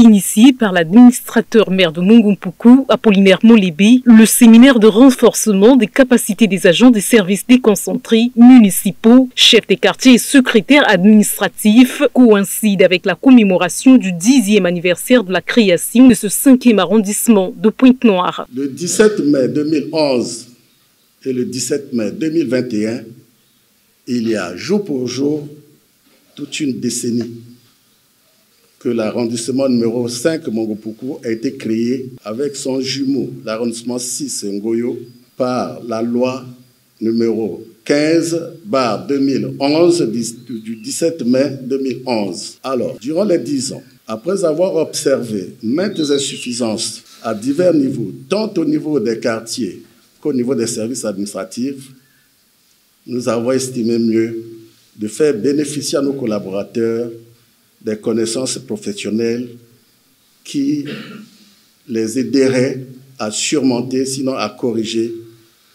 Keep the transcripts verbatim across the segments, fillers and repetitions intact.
Initié par l'administrateur maire de Mongo Mpoukou, Apollinaire Molébi, le séminaire de renforcement des capacités des agents des services déconcentrés municipaux, chefs des quartiers et secrétaires administratifs coïncide avec la commémoration du dixième anniversaire de la création de ce cinquième arrondissement de Pointe-Noire. Le dix-sept mai deux mille onze et le dix-sept mai deux mille vingt et un, il y a jour pour jour toute une décennie que l'arrondissement numéro cinq Mongo Mpoukou a été créé avec son jumeau, l'arrondissement six Ngoyo, par la loi numéro quinze barre deux mille onze du dix-sept mai deux mille onze. Alors, durant les dix ans, après avoir observé maintes insuffisances à divers niveaux, tant au niveau des quartiers qu'au niveau des services administratifs, nous avons estimé mieux de faire bénéficier à nos collaborateurs des connaissances professionnelles qui les aideraient à surmonter, sinon à corriger,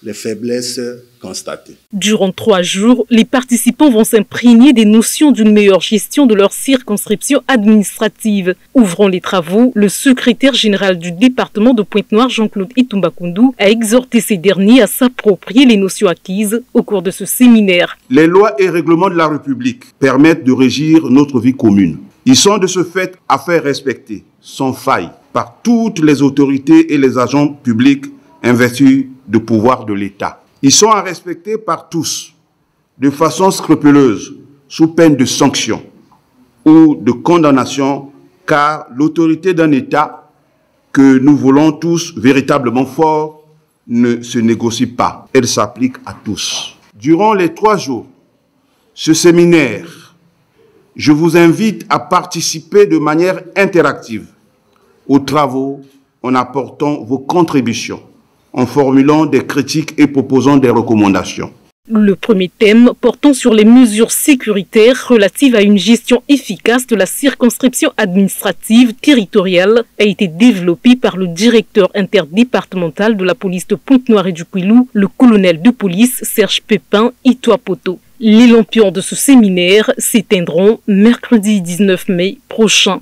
les faiblesses constatées. Durant trois jours, les participants vont s'imprégner des notions d'une meilleure gestion de leur circonscription administrative. Ouvrant les travaux, le secrétaire général du département de Pointe-Noire, Jean-Claude Itumbakoundou, a exhorté ces derniers à s'approprier les notions acquises au cours de ce séminaire. Les lois et règlements de la République permettent de régir notre vie commune. Ils sont de ce fait à faire respecter, sans faille, par toutes les autorités et les agents publics investis de pouvoir de l'État. Ils sont à respecter par tous, de façon scrupuleuse, sous peine de sanction ou de condamnation, car l'autorité d'un État que nous voulons tous véritablement fort ne se négocie pas. Elle s'applique à tous. Durant les trois jours, ce séminaire, je vous invite à participer de manière interactive aux travaux en apportant vos contributions, en formulant des critiques et proposant des recommandations. Le premier thème portant sur les mesures sécuritaires relatives à une gestion efficace de la circonscription administrative territoriale a été développé par le directeur interdépartemental de la police de Pointe-Noire et du Kouilou, le colonel de police Serge Pépin Itoapoto. Les lampions de ce séminaire s'éteindront mercredi dix-neuf mai prochain.